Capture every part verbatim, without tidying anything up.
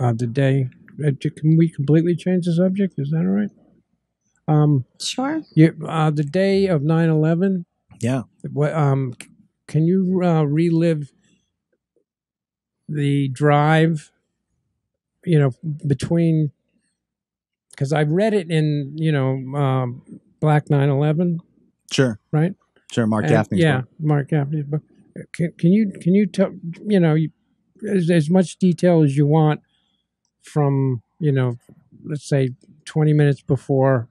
uh, the day. Uh, can we completely change the subject? Is that all right? Um, sure. You, uh, the day of nine eleven. Yeah. Um, can you uh, relive the drive, you know, between, because I read it in, you know, um, Black nine eleven. Sure. Right? Sure, Mark and, Gaffney's yeah, book. Yeah, Mark Gaffney's book. Can, can you, can you tell, you know, you, as, as much detail as you want from, you know, let's say twenty minutes before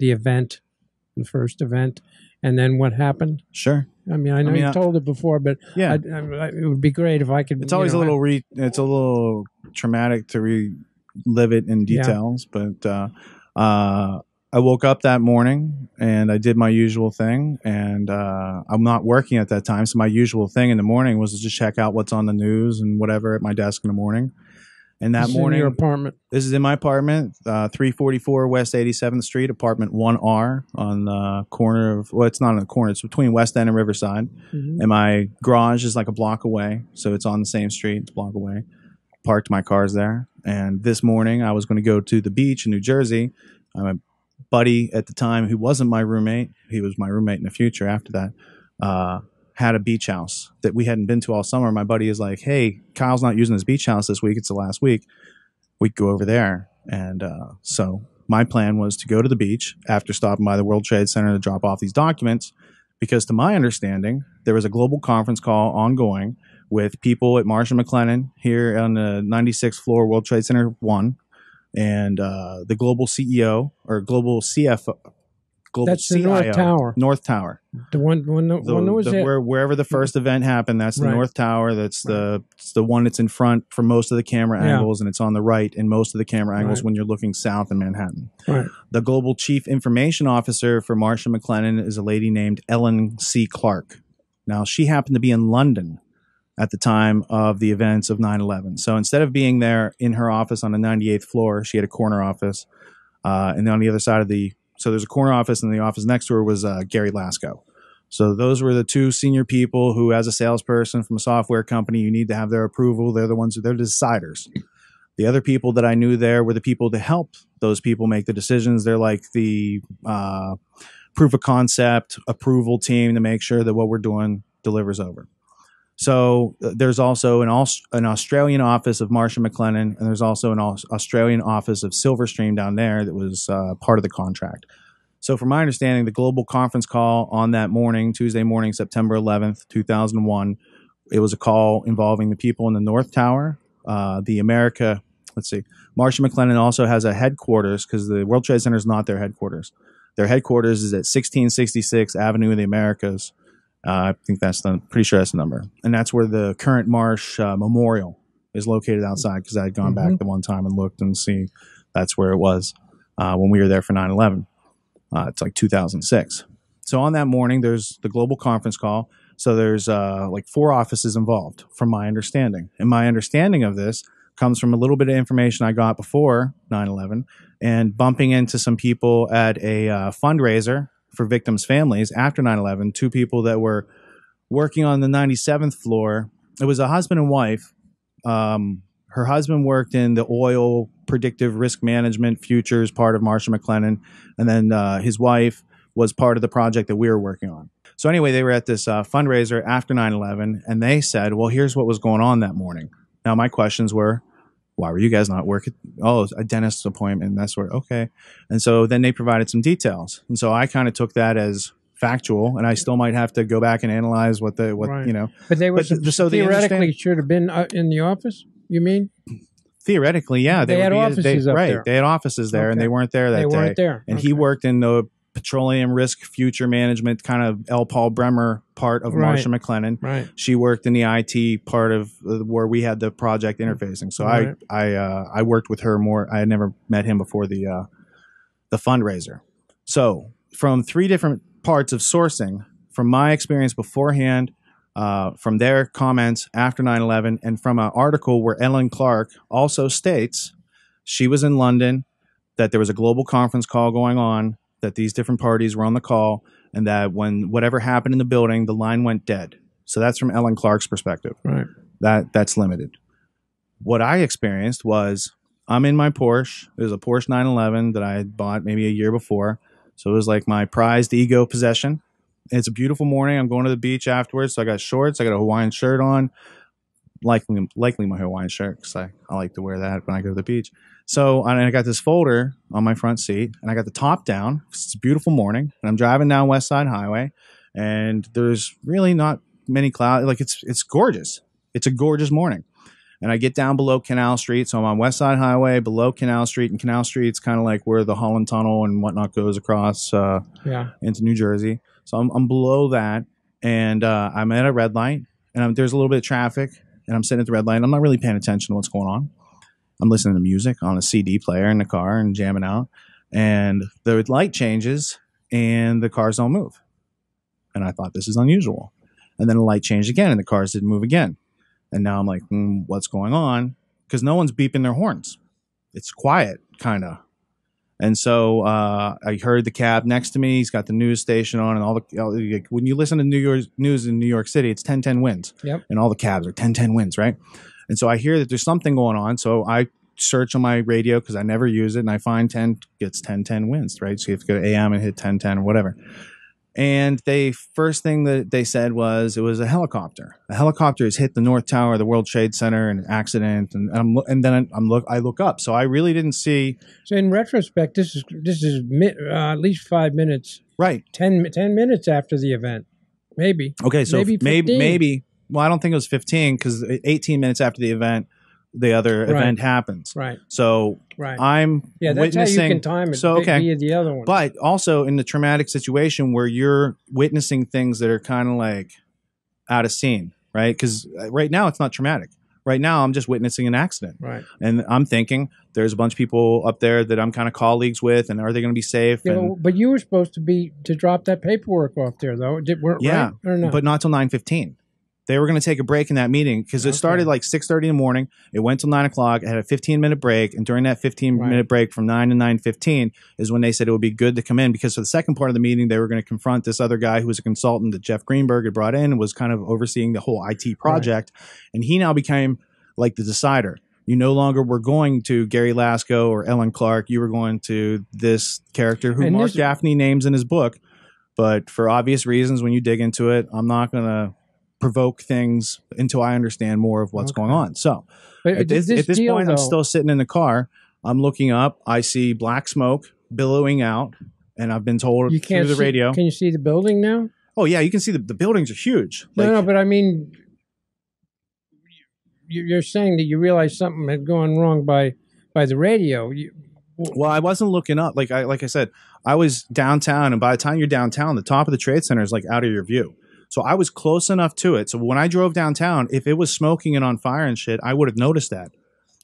the event, the first event, and then what happened? Sure. I mean, I know I mean, you've told it before, but yeah, I, I, it would be great if I could. It's always you know, a little re. It's a little traumatic to relive it in details, yeah. but uh, uh, I woke up that morning and I did my usual thing, and uh, I'm not working at that time, so my usual thing in the morning was to just check out what's on the news and whatever at my desk in the morning. And that this morning, is in your apartment. This is in my apartment, uh, three forty-four West eighty-seventh Street, apartment one R, on the corner of, well, it's not on the corner, it's between West End and Riverside. Mm-hmm. And my garage is like a block away, so it's on the same street, it's a block away. Parked my cars there. And this morning, I was going to go to the beach in New Jersey. My buddy at the time, who wasn't my roommate, he was my roommate in the future after that, uh, had a beach house that we hadn't been to all summer. My buddy is like, hey, Kyle's not using his beach house this week. It's the last week. We go over there. And uh, so my plan was to go to the beach after stopping by the World Trade Center to drop off these documents, because to my understanding, there was a global conference call ongoing with people at Marsh and McLennan here on the ninety-sixth floor, World Trade Center one, and uh, the global C E O or global C F O. Global that's C I O, the North Tower. North Tower. The one, one, the, the, one that was the, where, wherever the first event happened, that's the right. North Tower. That's right. the it's the one that's in front for most of the camera yeah. angles, and it's on the right in most of the camera angles right. when you're looking south in Manhattan. Right. The global chief information officer for Marsh and McLennan is a lady named Ellen C. Clark. Now, she happened to be in London at the time of the events of nine eleven. So instead of being there in her office on the ninety-eighth floor, she had a corner office, uh, and on the other side of the So there's a corner office, and the office next to her was uh, Gary Lasko. So those were the two senior people who, as a salesperson from a software company, you need to have their approval. They're the ones who they're the deciders. The other people that I knew there were the people that help those people make the decisions. They're like the uh, proof of concept approval team to make sure that what we're doing delivers over. So uh, there's also an, Aus an Australian office of Marsh and McLennan, and there's also an Aus Australian office of Silverstream down there that was uh, part of the contract. So from my understanding, the global conference call on that morning, Tuesday morning, September eleventh, two thousand one, it was a call involving the people in the North Tower, uh, the America, let's see, Marsh and McLennan also has a headquarters, because the World Trade Center is not their headquarters. Their headquarters is at sixteen sixty-six Avenue of the Americas. Uh, I think that's the, pretty sure that's the number. And that's where the current Marsh uh, Memorial is located outside, because I had gone mm-hmm. back the one time and looked and see that's where it was uh, when we were there for nine eleven. Uh, it's like two thousand six. So on that morning, there's the global conference call. So there's uh, like four offices involved, from my understanding. And my understanding of this comes from a little bit of information I got before nine eleven and bumping into some people at a uh, fundraiser for victims' families after nine eleven, two people that were working on the ninety-seventh floor. It was a husband and wife. Um, her husband worked in the oil predictive risk management futures part of Marsh and McLennan, and then uh, his wife was part of the project that we were working on. So anyway, they were at this uh, fundraiser after nine eleven, and they said, well, here's what was going on that morning. Now, my questions were, why were you guys not working? Oh, a dentist's appointment. That's where, okay. And so then they provided some details. And so I kind of took that as factual, and I still might have to go back and analyze what the, what right. you know. But they were, but th so theoretically should have been uh, in the office, you mean? Theoretically, yeah. They, they had be, offices they, up right, there. Right, they had offices there, okay. and they weren't there that they day. They weren't there. And okay. he worked in the petroleum risk future management, kind of L. Paul Bremer part of right. Marsh and McLennan. Right. She worked in the I T part of uh, where we had the project interfacing. So right. I I uh, I worked with her more. I had never met him before the uh, the fundraiser. So from three different parts of sourcing, from my experience beforehand, uh, from their comments after nine eleven, and from an article where Ellen Clark also states she was in London, that there was a global conference call going on, that these different parties were on the call, and that when whatever happened in the building, the line went dead. So that's from Ellen Clark's perspective. Right. That that's limited. what I experienced was I'm in my Porsche. It was a Porsche nine eleven that I had bought maybe a year before. So it was like my prized ego possession. It's a beautiful morning. I'm going to the beach afterwards. So I got shorts. I got a Hawaiian shirt on. Likely, likely my Hawaiian shirt because I, I like to wear that when I go to the beach. So and I got this folder on my front seat and I got the top down. It's a beautiful morning and I'm driving down West Side Highway and there's really not many clouds. Like it's, it's gorgeous. It's a gorgeous morning. And I get down below Canal Street. So I'm on West Side Highway below Canal Street. And Canal Street's kind of like where the Holland Tunnel and whatnot goes across uh, yeah. into New Jersey. So I'm, I'm below that. And uh, I'm at a red light. And I'm, there's a little bit of traffic. And I'm sitting at the red light. And I'm not really paying attention to what's going on. I'm listening to music on a C D player in the car and jamming out. And the light changes. And the cars don't move. And I thought, this is unusual. And then the light changed again. And the cars didn't move again. And now I'm like, mm, what's going on? Because no one's beeping their horns. It's quiet, kind of. And so uh, I heard the cab next to me. He's got the news station on. And all the all, like, when you listen to New York news in New York City, it's ten ten wins. Yep. And all the cabs are ten ten wins, right? And so I hear that there's something going on. So I search on my radio because I never use it. And I find ten, it's ten ten wins, right? So you have to go to A M and hit ten ten or whatever. And they first thing that they said was it was a helicopter. A helicopter has hit the North Tower of the World Trade Center in an accident. And I'm, and then I'm look I look up. So I really didn't see. So in retrospect, this is this is uh, at least five minutes, right? Ten ten minutes after the event, maybe. Okay, so maybe maybe, maybe well, I don't think it was fifteen because eighteen minutes after the event, the other right. event happens. Right. So right. I'm yeah, that's witnessing. How you can time it so, okay. via the other one. But also in the traumatic situation where you're witnessing things that are kind of like out of scene, right? Because right now it's not traumatic. Right now I'm just witnessing an accident. Right. And I'm thinking there's a bunch of people up there that I'm kind of colleagues with, and are they going to be safe? Yeah, and, well, but you were supposed to be to drop that paperwork off there, though. Did, weren't yeah, right, or not? But not till nine fifteen. They were going to take a break in that meeting because okay. it started like six thirty in the morning. It went till nine o'clock. It had a fifteen-minute break. And during that fifteen-minute right. break from nine to nine fifteen is when they said it would be good to come in because for the second part of the meeting, they were going to confront this other guy who was a consultant that Jeff Greenberg had brought in and was kind of overseeing the whole I T project. Right. And he now became like the decider. You no longer were going to Gary Lasko or Ellen Clark. You were going to this character who and Mark Gaffney names in his book. But for obvious reasons, when you dig into it, I'm not going to provoke things until I understand more of what's okay. going on. So at this, this at this deal, point, though, I'm still sitting in the car. I'm looking up. I see black smoke billowing out, and I've been told you can't through the see, radio. Can you see the building now? Oh, yeah. You can see the, the buildings are huge. Like, no, no, but I mean, you're saying that you realized something had gone wrong by, by the radio. You, well, I wasn't looking up. Like I, like I said, I was downtown, and by the time you're downtown, the top of the Trade Center is like out of your view. So I was close enough to it. So when I drove downtown, if it was smoking and on fire and shit, I would have noticed that.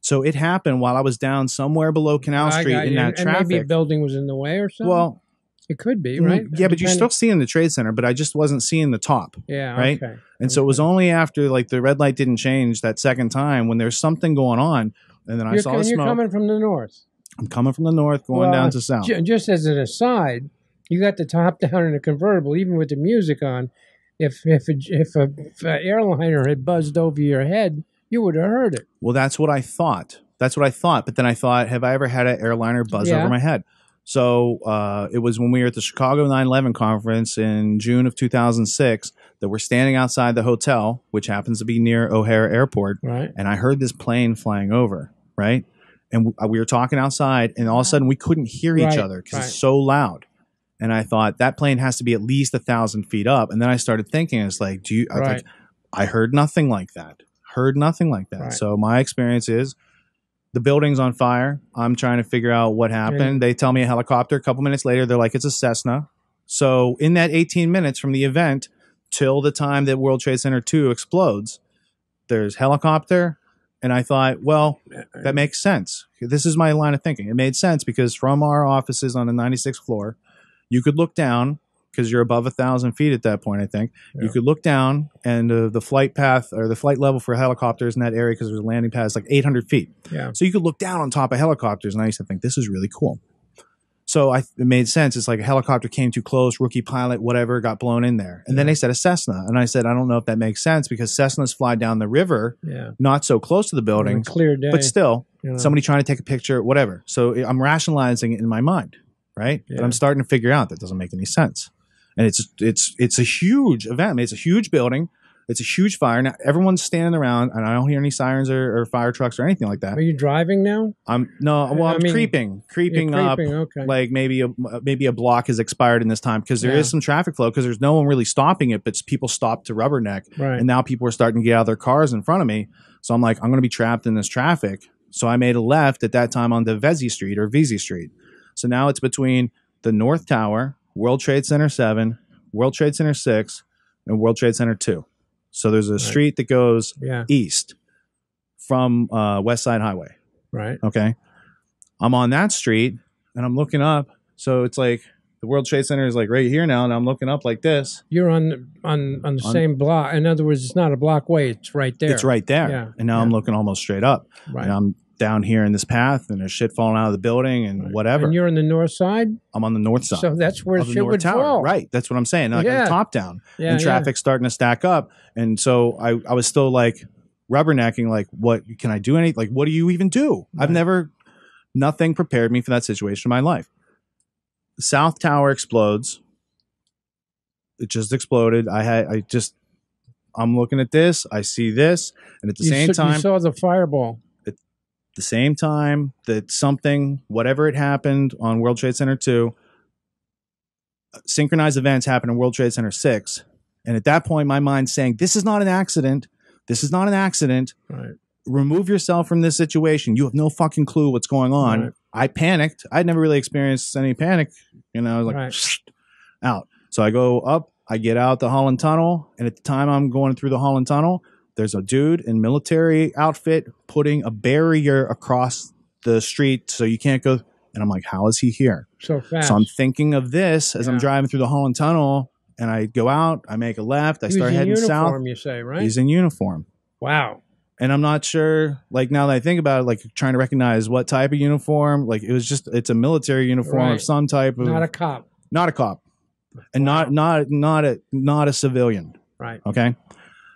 So it happened while I was down somewhere below Canal Street in that traffic. And maybe a building was in the way or something? Well, it could be, right? Yeah, but you're still seeing the Trade Center, but I just wasn't seeing the top. Yeah, right? Okay. And so it was only after like the red light didn't change that second time when there's something going on. And then I saw the smoke. You're coming from the north. I'm coming from the north, going down to south. Just as an aside, you got the top down in a convertible, even with the music on. If if a, if a if a airliner had buzzed over your head, you would have heard it. Well, that's what I thought. That's what I thought. But then I thought, have I ever had an airliner buzz yeah. over my head? So uh, it was when we were at the Chicago nine eleven conference in June of two thousand six that we're standing outside the hotel, which happens to be near O'Hare Airport. Right. And I heard this plane flying over. Right. And w we were talking outside and all of a sudden we couldn't hear right. each other because right. it's so loud. And I thought that plane has to be at least a thousand feet up. And then I started thinking, it's like, do you, I, right. like, I heard nothing like that, heard nothing like that. Right. So my experience is the building's on fire. I'm trying to figure out what happened. And they tell me a helicopter. A couple minutes later, they're like, it's a Cessna. So in that eighteen minutes from the event till the time that World Trade Center two explodes, there's helicopter. And I thought, well, that makes sense. This is my line of thinking. It made sense because from our offices on the ninety-sixth floor, you could look down because you're above a thousand feet at that point, I think. Yeah. You could look down and uh, the flight path or the flight level for helicopters in that area because there's a landing pad is like eight hundred feet. Yeah. So you could look down on top of helicopters. And I used to think this is really cool. So I, it made sense. It's like a helicopter came too close, rookie pilot, whatever, got blown in there. And yeah. then they said a Cessna. And I said, I don't know if that makes sense because Cessnas fly down the river, yeah. not so close to the building, clear day, but still yeah. somebody trying to take a picture, whatever. So I'm rationalizing it in my mind, right? Yeah. But I'm starting to figure out that doesn't make any sense. And it's, it's, it's a huge event. I mean, it's a huge building. It's a huge fire. Now everyone's standing around, and I don't hear any sirens or, or fire trucks or anything like that. Are you driving now? I'm no. Well, I'm I mean, creeping, creeping, creeping up. Okay. Like maybe a, maybe a block has expired in this time because there yeah. is some traffic flow because there's no one really stopping it, but people stopped to rubberneck, right. and now people are starting to get out of their cars in front of me. So I'm like, I'm going to be trapped in this traffic. So I made a left at that time on the Vesey Street or Vesey Street. So now it's between the North Tower, World Trade Center seven, World Trade Center six, and World Trade Center two. So there's a right. street that goes yeah. east from uh, West Side Highway. Right. Okay. I'm on that street and I'm looking up. So it's like the World Trade Center is like right here now, and I'm looking up like this. You're on the, on on the on, same block. In other words, it's not a block away. It's right there. It's right there. Yeah. And now yeah. I'm looking almost straight up. Right. And I'm down here in this path, and there's shit falling out of the building and right. whatever. And you're on the north side. I'm on the north side. So that's where shit would tower. fall. Right. That's what I'm saying. Like yeah. I'm top down, yeah, and traffic's yeah. starting to stack up. And so I, I was still like rubbernecking, like, what can I do? Any like, what do you even do? Right. I've never, nothing prepared me for that situation in my life. The South Tower explodes. It just exploded. I had, I just, I'm looking at this. I see this, and at the you same time, you saw the fireball. The same time that something, whatever it happened on World Trade Center two, synchronized events happened in World Trade Center six. And at that point, my mind's saying, this is not an accident. This is not an accident. Right. Remove yourself from this situation. You have no fucking clue what's going on. Right. I panicked. I'd never really experienced any panic. You know, I was like, right. out. So I go up, I get out the Holland Tunnel. And at the time I'm going through the Holland Tunnel, there's a dude in military outfit putting a barrier across the street so you can't go. And I'm like, how is he here? So fast. So I'm thinking of this as yeah. I'm driving through the Holland Tunnel, and I go out, I make a left, I He's start heading uniform, south. He's in uniform, you say, right? He's in uniform. Wow. And I'm not sure, like now that I think about it, like trying to recognize what type of uniform. Like it was just, it's a military uniform right. of some type. Of, not a cop. Not a cop. And wow. not, not, not, a, not a civilian. Right. Okay.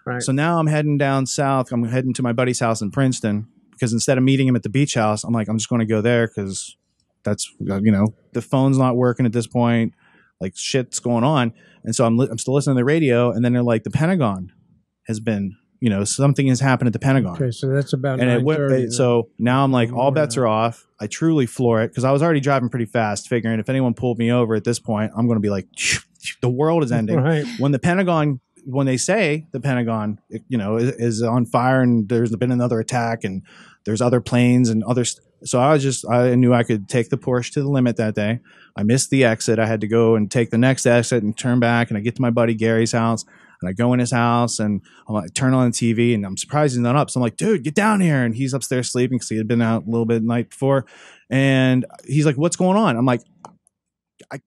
Right. So now I'm heading down south. I'm heading to my buddy's house in Princeton because instead of meeting him at the beach house, I'm like, I'm just going to go there because that's, you know, the phone's not working at this point. Like shit's going on. And so I'm, li I'm still listening to the radio. And then they're like, the Pentagon has been, you know, something has happened at the Pentagon. Okay, so that's about and it went, So now I'm like, all bets are off. I truly floor it because I was already driving pretty fast, figuring if anyone pulled me over at this point, I'm going to be like, the world is ending. Right. When the Pentagon... when they say the Pentagon, you know, is, is on fire and there's been another attack and there's other planes and other. So I was just, I knew I could take the Porsche to the limit that day. I missed the exit. I had to go and take the next exit and turn back. And I get to my buddy Gary's house and I go in his house and I'm like, turn on the T V and I'm surprised he's not up. So I'm like, dude, get down here. And he's upstairs sleeping because he had been out a little bit the night before. And he's like, what's going on? I'm like, I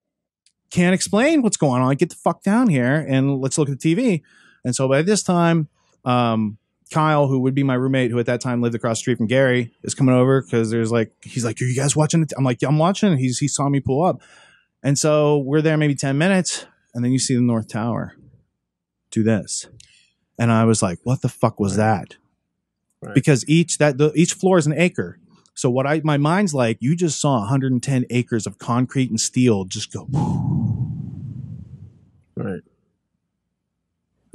can't explain what's going on. I get the fuck down here and let's look at the T V. And so by this time, um, Kyle, who would be my roommate, who at that time lived across the street from Gary, is coming over because there's like, he's like, are you guys watching it? I'm like, yeah, I'm watching. He's, he saw me pull up. And so we're there maybe ten minutes and then you see the North Tower do this. And I was like, what the fuck was that? Right. Because each, that, the, each floor is an acre. So what I, my mind's like, you just saw one hundred ten acres of concrete and steel just go. Right.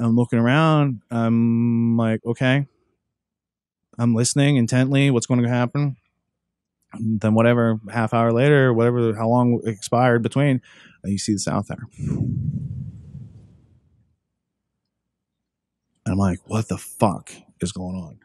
I'm looking around. I'm like, okay. I'm listening intently. What's going to happen? And then whatever, half hour later, whatever, how long expired between, you see the South Tower. And I'm like, what the fuck is going on?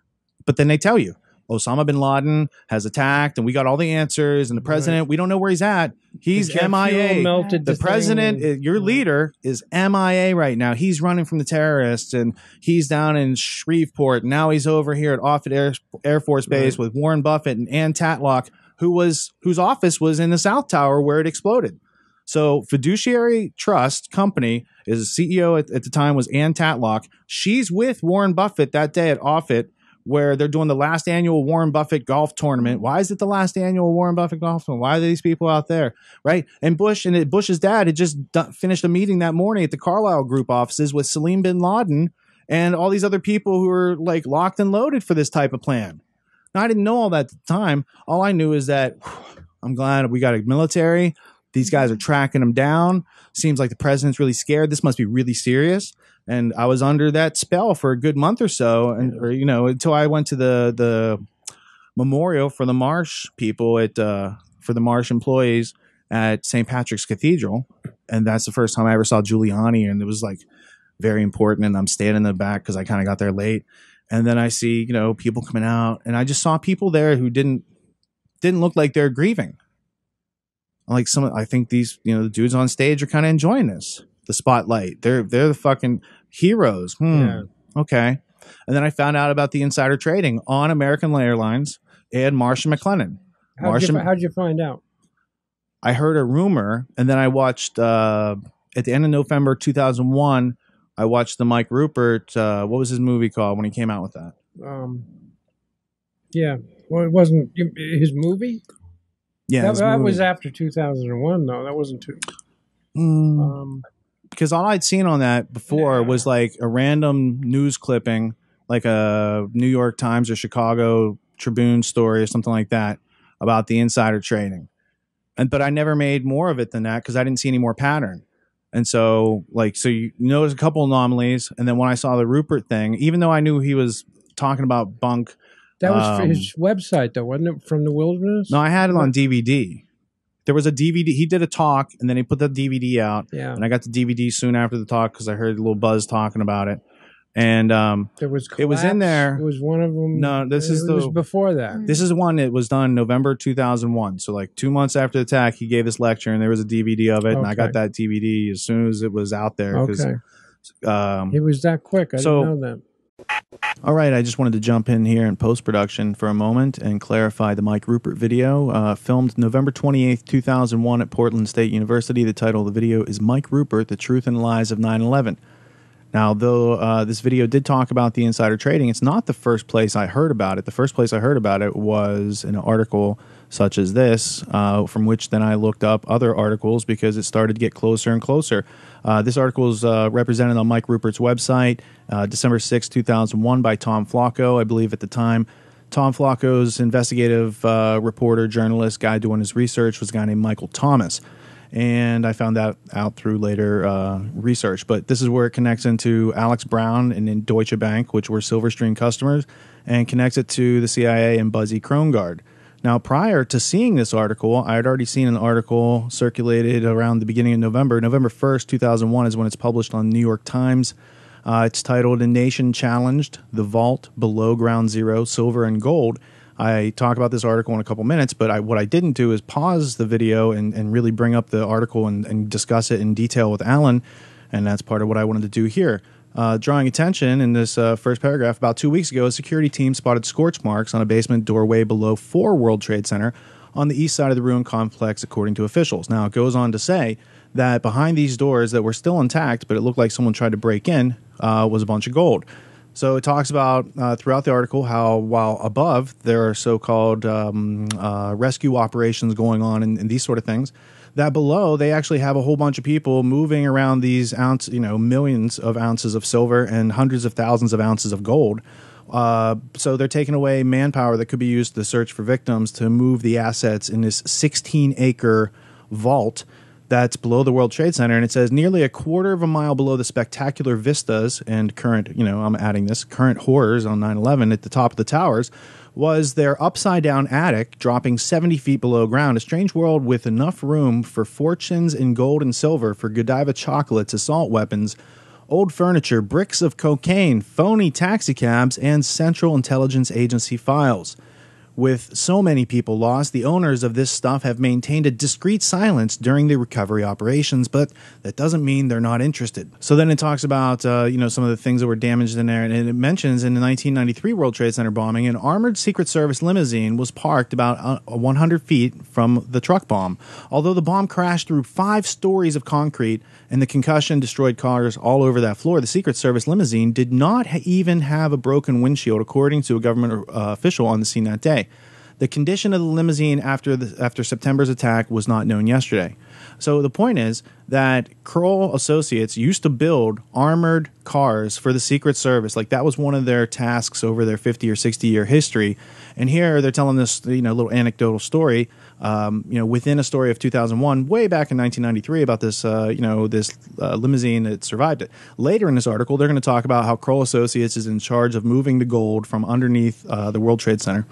But then they tell you. Osama bin Laden has attacked, and we got all the answers. And the president, right. we don't know where he's at. He's M I A. Melted the, the president, and, your leader, is M I A right now. He's running from the terrorists, and he's down in Shreveport. Now he's over here at Offutt Air, Air Force Base right. with Warren Buffett and Ann Tatlock, who was whose office was in the South Tower where it exploded. So fiduciary trust company is a C E O at, at the time was Ann Tatlock. She's with Warren Buffett that day at Offutt. where they're doing the last annual Warren Buffett golf tournament. Why is it the last annual Warren Buffett golf tournament? Why are these people out there, right? And Bush and Bush's dad had just finished a meeting that morning at the Carlyle Group offices with Salim bin Laden and all these other people who were like locked and loaded for this type of plan. Now, I didn't know all that at the time. All I knew is that whew, I'm glad we got a military. These guys are tracking them down. Seems like the president's really scared. This must be really serious. And I was under that spell for a good month or so, and or, you know, until I went to the the memorial for the Marsh people at uh, for the Marsh employees at Saint Patrick's Cathedral, and that's the first time I ever saw Giuliani, and it was like very important. And I'm standing in the back because I kind of got there late, and then I see you know people coming out, and I just saw people there who didn't didn't look like they're grieving. Like some, I think these, you know, the dudes on stage are kind of enjoying this, the spotlight. They're, they're the fucking heroes. Hmm. Yeah. Okay. And then I found out about the insider trading on American Airlines and Marsh and McLennan. How did you, how'd you find out? I heard a rumor, and then I watched, uh, at the end of November, two thousand one, I watched the Mike Ruppert, uh, what was his movie called when he came out with that? Um, yeah. Well, it wasn't his movie. Yeah, that, that was after two thousand one, though. That wasn't too. Mm, um, because all I'd seen on that before yeah. was like a random news clipping, like a New York Times or Chicago Tribune story or something like that about the insider trading. And but I never made more of it than that because I didn't see any more pattern. And so, like, so you notice a couple anomalies. And then when I saw the Ruppert thing, even though I knew he was talking about bunk. That was for his um, website, though, wasn't it? From the Wilderness? No, I had it on D V D. There was a D V D. He did a talk, and then he put the D V D out. Yeah. And I got the D V D soon after the talk because I heard a little buzz talking about it. And um, there was collapse. It was in there. It was one of them. No, this it is the, was before that. This is one that was done November two thousand one. So like two months after the attack, he gave this lecture, and there was a D V D of it. Okay. And I got that D V D as soon as it was out there. Okay. Um, it was that quick. I so, didn't know that. All right, I just wanted to jump in here in post-production for a moment and clarify the Mike Ruppert video. Uh, filmed November twenty-eighth, two thousand one at Portland State University. The title of the video is Mike Ruppert, The Truth and Lies of nine eleven. Now, though uh, this video did talk about the insider trading, it's not the first place I heard about it. The first place I heard about it was an article such as this, uh, from which then I looked up other articles because it started to get closer and closer. Uh, this article is uh, represented on Mike Ruppert's website, uh, December sixth, two thousand one, by Tom Flacco. I believe at the time, Tom Flacco's investigative uh, reporter, journalist, guy doing his research was a guy named Michael Thomas. And I found that out through later uh, research. But this is where it connects into Alex Brown and in Deutsche Bank, which were Silverstream customers, and connects it to the C I A and Buzzy Krongard. Now, prior to seeing this article, I had already seen an article circulated around the beginning of November. November first, two thousand one is when it's published on New York Times. Uh, it's titled, A Nation Challenged, The Vault Below Ground Zero, Silver and Gold. I talk about this article in a couple minutes, but I, what I didn't do is pause the video and, and really bring up the article and, and discuss it in detail with Alan, and that's part of what I wanted to do here. Uh, drawing attention in this uh, first paragraph, about two weeks ago, a security team spotted scorch marks on a basement doorway below four World Trade Center on the east side of the ruined complex, according to officials. Now, it goes on to say that behind these doors that were still intact, but it looked like someone tried to break in, uh, was a bunch of gold. So it talks about uh, throughout the article how while above there are so-called um, uh, rescue operations going on and, and these sort of things, that below they actually have a whole bunch of people moving around these ounce, you know, millions of ounces of silver and hundreds of thousands of ounces of gold. Uh, so they're taking away manpower that could be used to search for victims to move the assets in this sixteen acre vault that's below the World Trade Center, and it says nearly a quarter of a mile below the spectacular vistas and current, you know, I'm adding this, current horrors on nine eleven at the top of the towers, was their upside-down attic dropping seventy feet below ground, a strange world with enough room for fortunes in gold and silver, for Godiva chocolates, assault weapons, old furniture, bricks of cocaine, phony taxicabs, and Central Intelligence Agency files. with so many people lost, the owners of this stuff have maintained a discreet silence during the recovery operations, but that doesn't mean they're not interested. So then it talks about, uh, you know, some of the things that were damaged in there, and it mentions in the nineteen ninety-three World Trade Center bombing, an armored Secret Service limousine was parked about one hundred feet from the truck bomb. Although the bomb crashed through five stories of concrete and the concussion destroyed cars all over that floor, the Secret Service limousine did not ha- even have a broken windshield, according to a government uh, official on the scene that day. The condition of the limousine after the, after September's attack was not known yesterday. So the point is that Kroll Associates used to build armored cars for the Secret Service. Like, that was one of their tasks over their fifty or sixty year history. And here they're telling this, you know, little anecdotal story, um, you know, within a story of two thousand one, way back in nineteen ninety-three about this, uh, you know, this uh, limousine that survived it. Later in this article, they're going to talk about how Kroll Associates is in charge of moving the gold from underneath uh, the World Trade Center.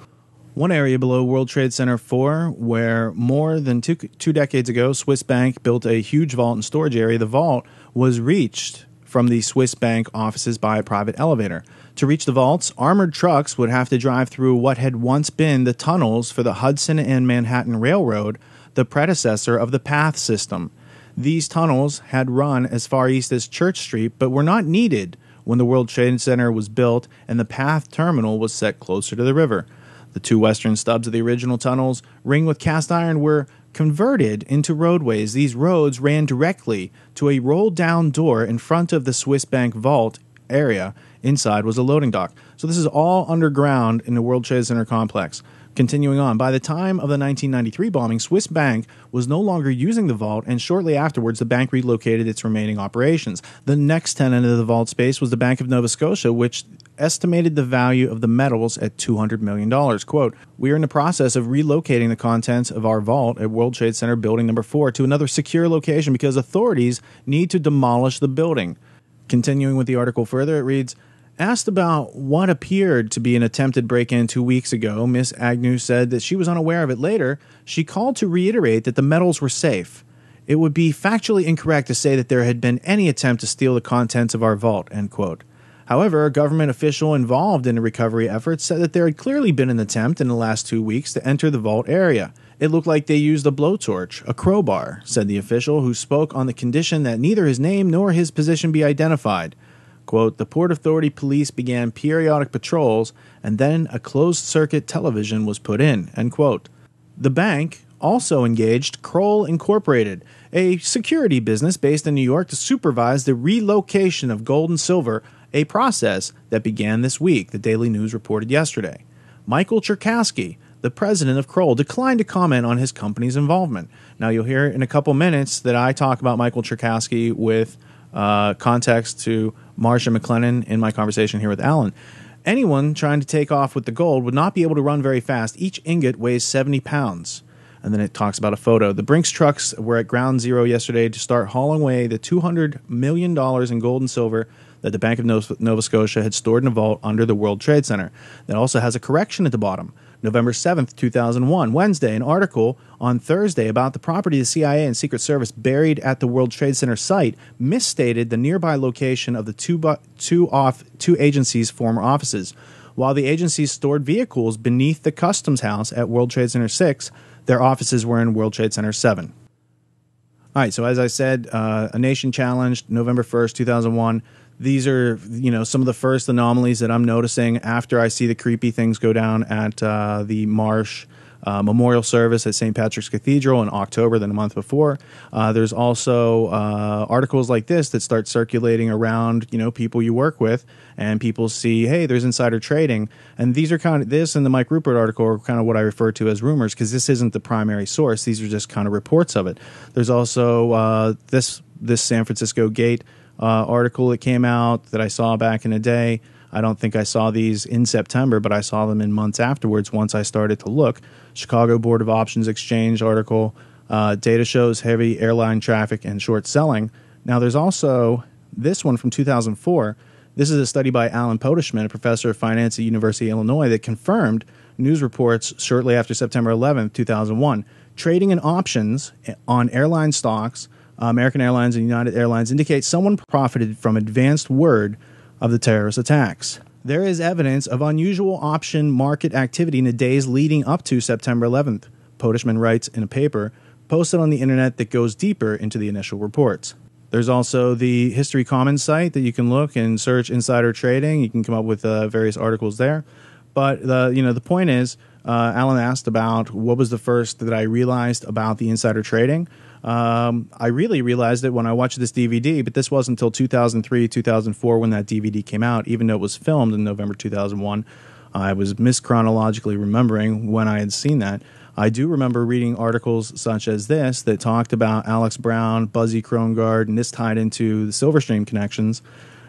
One area below World Trade Center four, where more than two, two decades ago, Swiss Bank built a huge vault and storage area. The vault was reached from the Swiss Bank offices by a private elevator. To reach the vaults, armored trucks would have to drive through what had once been the tunnels for the Hudson and Manhattan Railroad, the predecessor of the PATH system. These tunnels had run as far east as Church Street, but were not needed when the World Trade Center was built and the PATH terminal was set closer to the river. The two western stubs of the original tunnels, ringed with cast iron, were converted into roadways. These roads ran directly to a rolled-down door in front of the Swiss Bank vault area. Inside was a loading dock. So this is all underground in the World Trade Center complex. Continuing on, by the time of the nineteen ninety-three bombing, Swiss Bank was no longer using the vault, and shortly afterwards, the bank relocated its remaining operations. The next tenant of the vault space was the Bank of Nova Scotia, which estimated the value of the metals at two hundred million dollars. Quote, "We are in the process of relocating the contents of our vault at World Trade Center Building Number four to another secure location because authorities need to demolish the building." Continuing with the article further, it reads, asked about what appeared to be an attempted break-in two weeks ago, Miss Agnew said that she was unaware of it later. She called to reiterate that the metals were safe. It would be factually incorrect to say that there had been any attempt to steal the contents of our vault, end quote. However, a government official involved in the recovery efforts said that there had clearly been an attempt in the last two weeks to enter the vault area. It looked like they used a blowtorch, a crowbar, said the official, who spoke on the condition that neither his name nor his position be identified. Quote, "The Port Authority police began periodic patrols, and then a closed-circuit television was put in," end quote. The bank also engaged Kroll Incorporated, a security business based in New York, to supervise the relocation of gold and silver, a process that began this week, the Daily News reported yesterday. Michael Cherkasky, the president of Kroll, declined to comment on his company's involvement. Now, you'll hear in a couple minutes that I talk about Michael Cherkasky with uh, context to Marsh and McLennan in my conversation here with Alan. Anyone trying to take off with the gold would not be able to run very fast. Each ingot weighs seventy pounds. And then it talks about a photo. The Brinks trucks were at ground zero yesterday to start hauling away the two hundred million dollars in gold and silver that the Bank of Nova Scotia had stored in a vault under the World Trade Center. That also has a correction at the bottom. November seventh, two thousand one, Wednesday, an article on Thursday about the property the C I A and Secret Service buried at the World Trade Center site misstated the nearby location of the two, bu- two, off- two agencies' former offices. While the agencies stored vehicles beneath the customs house at World Trade Center six, their offices were in World Trade Center seven. All right, so as I said, uh, A Nation Challenged, November first, two thousand one. These are, you know, some of the first anomalies that I'm noticing after I see the creepy things go down at uh, the Marsh uh, Memorial Service at Saint Patrick's Cathedral in October than a month before. Uh, there's also uh, articles like this that start circulating around, you know, people you work with, and people see, hey, there's insider trading. And these are kind of, this and the Mike Ruppert article are kind of what I refer to as rumors, because this isn't the primary source. These are just kind of reports of it. There's also uh, this this San Francisco Gate Uh, article that came out that I saw back in the day. I don't think I saw these in September, but I saw them in months afterwards once I started to look. Chicago Board of Options Exchange article. Uh, data shows heavy airline traffic and short selling. Now, there's also this one from two thousand four. This is a study by Alan Podishman, a professor of finance at University of Illinois, that confirmed news reports shortly after September eleventh, two thousand one. Trading in options on airline stocks, American Airlines and United Airlines, indicate someone profited from advanced word of the terrorist attacks. there is evidence of unusual option market activity in the days leading up to September eleventh, Podishman writes in a paper posted on the internet that goes deeper into the initial reports. There's also the History Commons site that you can look and search insider trading. You can come up with uh, various articles there. But the, you know, the point is, uh, Alan asked about what was the first that I realized about the insider trading. Um, I really realized it when I watched this D V D, but this wasn't until two thousand three, two thousand four when that D V D came out, even though it was filmed in November two thousand one. I was mischronologically remembering when I had seen that. I do remember reading articles such as this that talked about Alex Brown, Buzzy Krongard, and this tied into the Silverstream connections.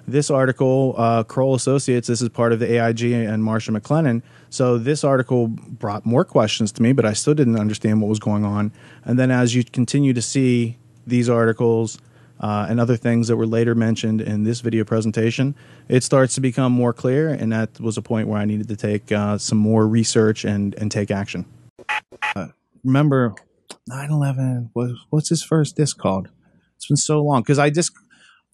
This article, uh, Kroll Associates, this is part of the A I G and Marsh and McLennan. So this article brought more questions to me, but I still didn't understand what was going on. And then as you continue to see these articles uh, and other things that were later mentioned in this video presentation, it starts to become more clear. And that was a point where I needed to take uh, some more research and, and take action. Uh, remember, nine eleven, what, what's his first disc called? It's been so long. Because I just...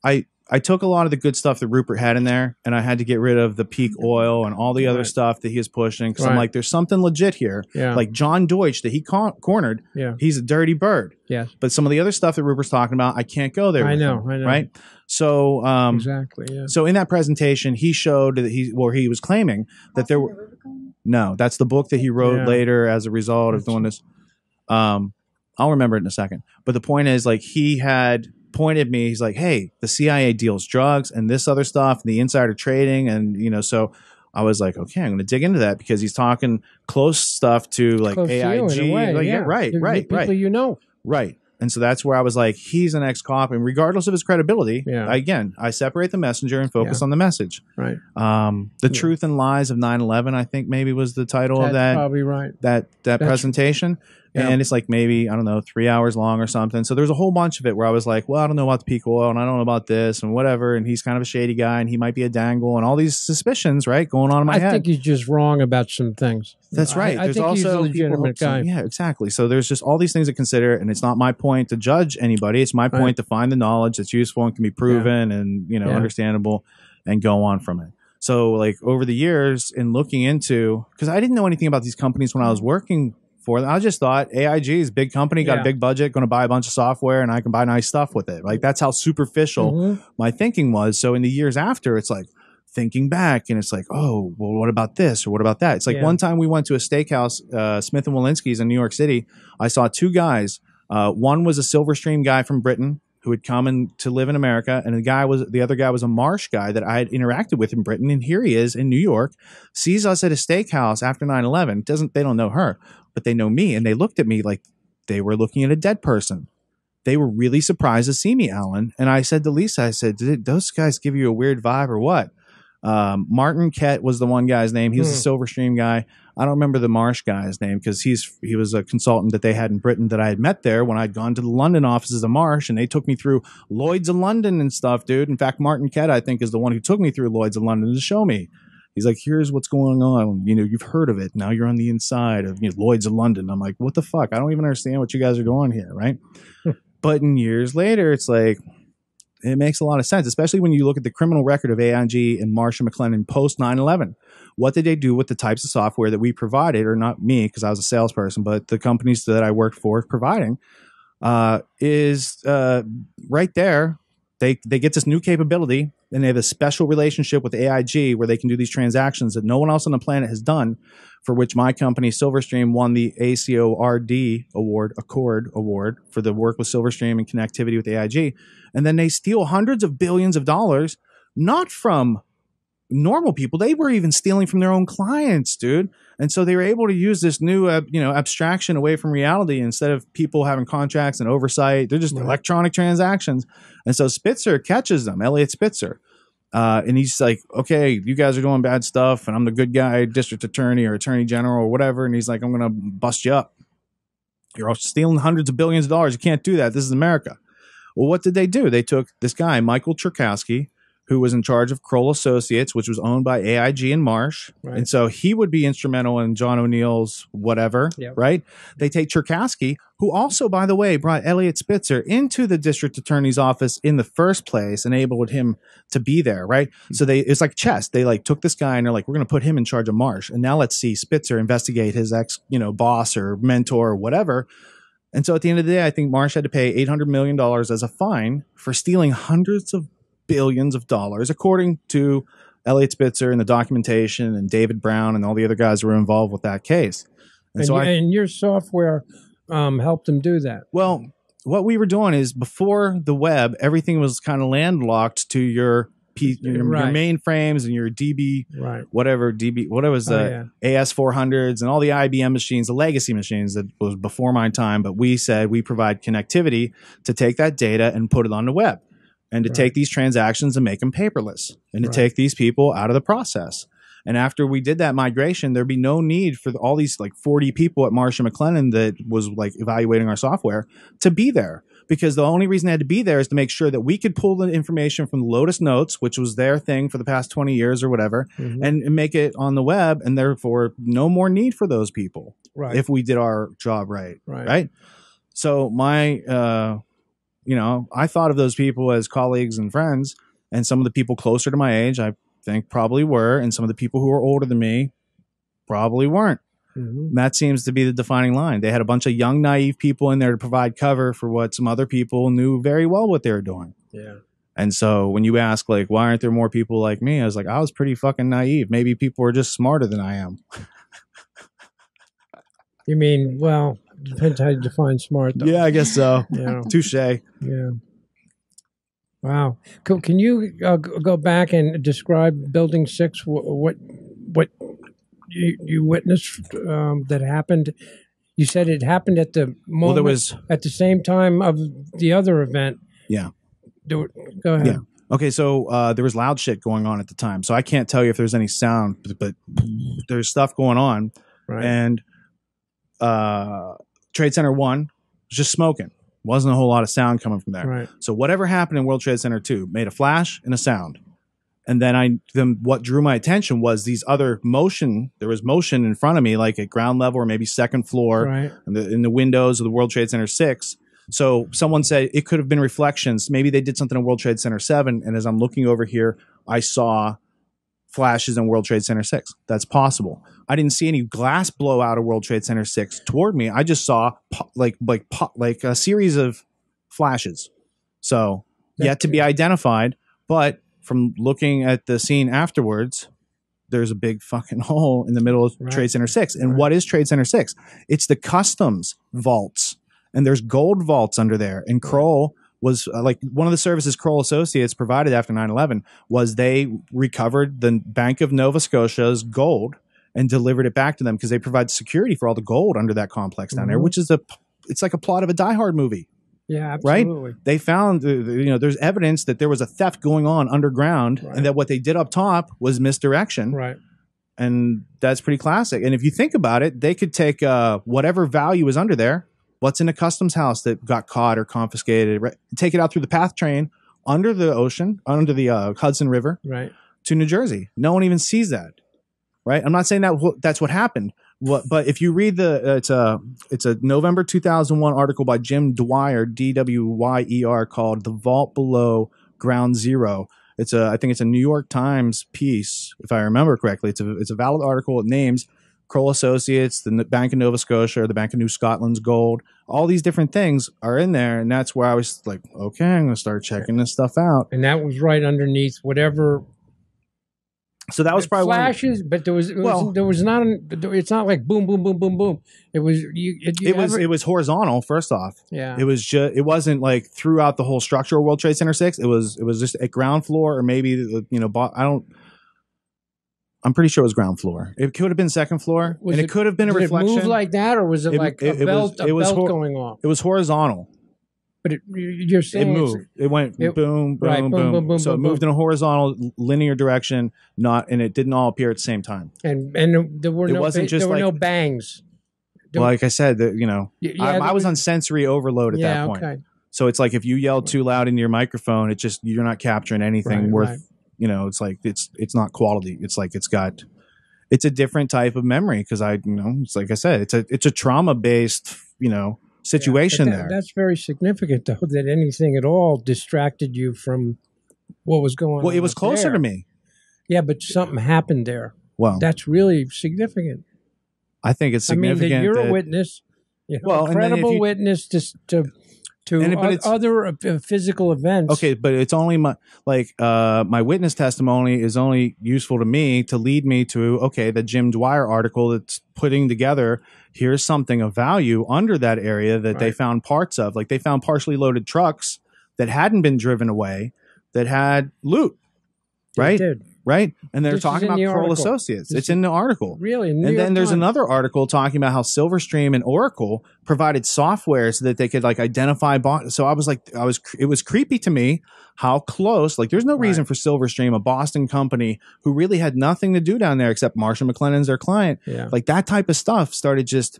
I. I took a lot of the good stuff that Ruppert had in there, and I had to get rid of the peak oil and all the other right. stuff that he was pushing. Because right. I'm like, there's something legit here. Yeah. Like John Deutsch that he con cornered. Yeah. He's a dirty bird. Yeah. But some of the other stuff that Ruppert's talking about, I can't go there. I with know. Him, I know. Right. So um, exactly. Yeah. So in that presentation, he showed that he, well, he was claiming that there were no. That's the book that he wrote yeah. later as a result that's of doing this. Um, I'll remember it in a second. But the point is, like, he had pointed me, he's like, hey, the C I A deals drugs and this other stuff, and the insider trading, and you know, so I was like, okay, I'm gonna dig into that, because he's talking close stuff to like close A I G to you, in a way, like, yeah. Yeah, right They're right right you know right and so that's where I was like, he's an ex-cop, and regardless of his credibility, yeah. again, I separate the messenger and focus yeah. on the message. Right. Um, the yeah. Truth and Lies of nine eleven, I think maybe was the title That's of that. Probably right. That that That's presentation, yeah. and it's like maybe I don't know three hours long or something. So there's a whole bunch of it where I was like, well, I don't know about the peak oil, and I don't know about this, and whatever, and he's kind of a shady guy, and he might be a dangle, and all these suspicions, right, going on in my I head. I think he's just wrong about some things. That's right. I, I there's think also he's a legitimate guy. Yeah, exactly. So there's just all these things to consider, and it's not my point. point to judge anybody. It's my point right. to find the knowledge that's useful and can be proven yeah. and, you know, yeah. understandable, and go on from it. So like over the years in looking into, because I didn't know anything about these companies when I was working for them. I just thought A I G is a big company, got yeah. a big budget, going to buy a bunch of software, and I can buy nice stuff with it. Like that's how superficial mm-hmm. my thinking was. So in the years after, it's like thinking back, and it's like, oh, well, what about this? Or what about that? It's like yeah. one time we went to a steakhouse, uh, Smith and Walensky's in New York City. I saw two guys. Uh, one was a Silverstream guy from Britain who had come in to live in America, and the guy was the other guy was a Marsh guy that I had interacted with in Britain, and here he is in New York, sees us at a steakhouse after nine eleven. Doesn't they don't know her, but they know me, and they looked at me like they were looking at a dead person. They were really surprised to see me, Alan. And I said to Lisa, I said, did those guys give you a weird vibe or what? Um, Martin Kett was the one guy's name. He was hmm. a Silverstream guy. I don't remember the Marsh guy's name because he's he was a consultant that they had in Britain that I had met there when I'd gone to the London offices of Marsh, and they took me through Lloyd's of London and stuff, dude. In fact, Martin Kett, I think, is the one who took me through Lloyd's of London to show me. He's like, here's what's going on. You know, you've heard of it. Now you're on the inside of you know, Lloyd's of London. I'm like, what the fuck? I don't even understand what you guys are doing here, right? But in years later, it's like, it makes a lot of sense, especially when you look at the criminal record of A I G and Marsh and McLennan post nine eleven. What did they do with the types of software that we provided, or not me because I was a salesperson, but the companies that I worked for providing uh, is uh, right there. They, they get this new capability, and they have a special relationship with A I G where they can do these transactions that no one else on the planet has done, for which my company, Silverstream, won the ACORD award, Accord award, for the work with Silverstream and connectivity with A I G. And then they steal hundreds of billions of dollars, not from normal people. They were even stealing from their own clients, dude. And so they were able to use this new, uh, you know, abstraction away from reality. Instead of people having contracts and oversight, they're just right. electronic transactions. And so Spitzer catches them, Elliot Spitzer. Uh, and he's like, okay, you guys are doing bad stuff, and I'm the good guy, district attorney or attorney general or whatever. And he's like, I'm going to bust you up. You're all stealing hundreds of billions of dollars. You can't do that. This is America. Well, what did they do? They took this guy, Michael Cherkasky, who was in charge of Kroll Associates, which was owned by A I G and Marsh. Right. And so he would be instrumental in John O'Neill's whatever, yep. right? They take Cherkasky, who also, by the way, brought Elliot Spitzer into the district attorney's office in the first place, enabled him to be there, right? Mm-hmm. So they it's like chess. They like took this guy and they're like, we're going to put him in charge of Marsh. And now let's see Spitzer investigate his ex, you know, boss or mentor or whatever. And so at the end of the day, I think Marsh had to pay eight hundred million dollars as a fine for stealing hundreds of billions of dollars, according to Elliot Spitzer and the documentation and David Brown and all the other guys who were involved with that case. And, and, so I, and your software um, helped them do that. Well, what we were doing is before the web, everything was kind of landlocked to your Your, right. your mainframes and your D B, right. whatever D B, what was the oh, yeah. A S four hundreds and all the I B M machines, the legacy machines that was before my time. But we said we provide connectivity to take that data and put it on the web and to right. take these transactions and make them paperless and to right. take these people out of the process. And after we did that migration, there'd be no need for all these like forty people at Marsh and McLennan that was like evaluating our software to be there. Because the only reason they had to be there is to make sure that we could pull the information from the Lotus Notes, which was their thing for the past twenty years or whatever, mm-hmm. and, and make it on the web. And therefore, no more need for those people right. if we did our job right. Right. right? So my, uh, you know, I thought of those people as colleagues and friends. And some of the people closer to my age, I think probably were. And some of the people who were older than me probably weren't. Mm-hmm. That seems to be the defining line. They had a bunch of young, naive people in there to provide cover for what some other people knew very well what they were doing. Yeah. And so when you ask, like, why aren't there more people like me? I was like, I was pretty fucking naive. Maybe people are just smarter than I am. You mean, well, depends how you define smart, though. Yeah, I guess so. Yeah. Touche. Yeah. Wow. Can, can you uh, go back and describe Building Six? What, what, You, you witnessed um, that happened. You said it happened at the moment, well, there was, at the same time of the other event. Yeah. Do it. Go ahead. Yeah. Okay, so uh, there was loud shit going on at the time. So I can't tell you if there's any sound, but, but there's stuff going on. Right. And uh, Trade Center One was just smoking. Wasn't a whole lot of sound coming from there. Right. So whatever happened in World Trade Center Two made a flash and a sound. And then I, then what drew my attention was these other motion. There was motion in front of me, like at ground level or maybe second floor, right. in, the, in the windows of the World Trade Center Six. So someone said it could have been reflections. Maybe they did something in World Trade Center Seven. And as I'm looking over here, I saw flashes in World Trade Center Six. That's possible. I didn't see any glass blow out of World Trade Center Six toward me. I just saw po- like like po- like a series of flashes. So That's yet to be identified, but. From looking at the scene afterwards, there's a big fucking hole in the middle of right. Trade Center Six. And right. what is Trade Center Six? It's the customs vaults, and there's gold vaults under there. And Kroll was uh, like one of the services Kroll Associates provided after nine eleven was they recovered the Bank of Nova Scotia's gold and delivered it back to them because they provide security for all the gold under that complex down mm-hmm. there, which is a it's like a plot of a Die Hard movie. Yeah, absolutely. Right? They found, you know, there's evidence that there was a theft going on underground right. and that what they did up top was misdirection. Right. And that's pretty classic. And if you think about it, they could take uh, whatever value is under there, what's in a customs house that got caught or confiscated, right? Take it out through the PATH train under the ocean, under the uh, Hudson River right. to New Jersey. No one even sees that. Right? I'm not saying that that's what happened. What, but if you read the, uh, it's a, it's a November two thousand one article by Jim Dwyer, D W Y E R, called "The Vault Below Ground Zero." It's a, I think it's a New York Times piece, if I remember correctly. It's a, it's a valid article. It names Kroll Associates, the Bank of Nova Scotia, or the Bank of New Scotland's gold. All these different things are in there, and that's where I was like, okay, I'm going to start checking this stuff out. And that was right underneath whatever. So that was it probably flashes, one, but there was, it was well, there was not. An, it's not like boom, boom, boom, boom, boom. It was you. It, you it was ever, it was horizontal. First off, yeah, it was just it wasn't like throughout the whole structure of World Trade Center Six. It was it was just at ground floor or maybe you know I don't. I'm pretty sure it was ground floor. It could have been second floor, was and it, it could have been a reflection. Did it move like that, or was it, it like it, a it belt? Was, a it was belt hor- going off. It was horizontal. But it, you're saying it moved. It went it, boom, boom, right, boom, boom, boom, boom. So boom, it moved boom. in a horizontal, linear direction. Not, and it didn't all appear at the same time. And and there were it no, wasn't just there were like, no bangs. There like were, I said, the, you know, yeah, I, I was on sensory overload at yeah, that point. Okay. So it's like if you yell too loud into your microphone, it just you're not capturing anything right, worth right. You know, it's like it's it's not quality. It's like it's got it's a different type of memory because I you know it's like I said it's a it's a trauma based you know situation yeah, that, there. That's very significant though that anything at all distracted you from what was going. Well, on it was closer there. to me. Yeah, but something happened there. Well, that's really significant. I think it's significant. I mean, that you're that, a witness. You know, well, incredible you, witness to. to To and, but other physical events. Okay, but it's only my like uh, my witness testimony is only useful to me to lead me to okay the Jim Dwyer article that's putting together. Here's something of value under that area that right. they found parts of. Like they found partially loaded trucks that hadn't been driven away that had loot. Right. They did. Right. And they're this talking about the Kroll Associates. This it's in the article. Really? And then there's another article talking about how Silverstream and Oracle provided software so that they could like identify. Bo so I was like, I was, it was creepy to me how close, like there's no reason right. for Silverstream, a Boston company who really had nothing to do down there except Marsh and McLennan's their client. Yeah. Like that type of stuff started just,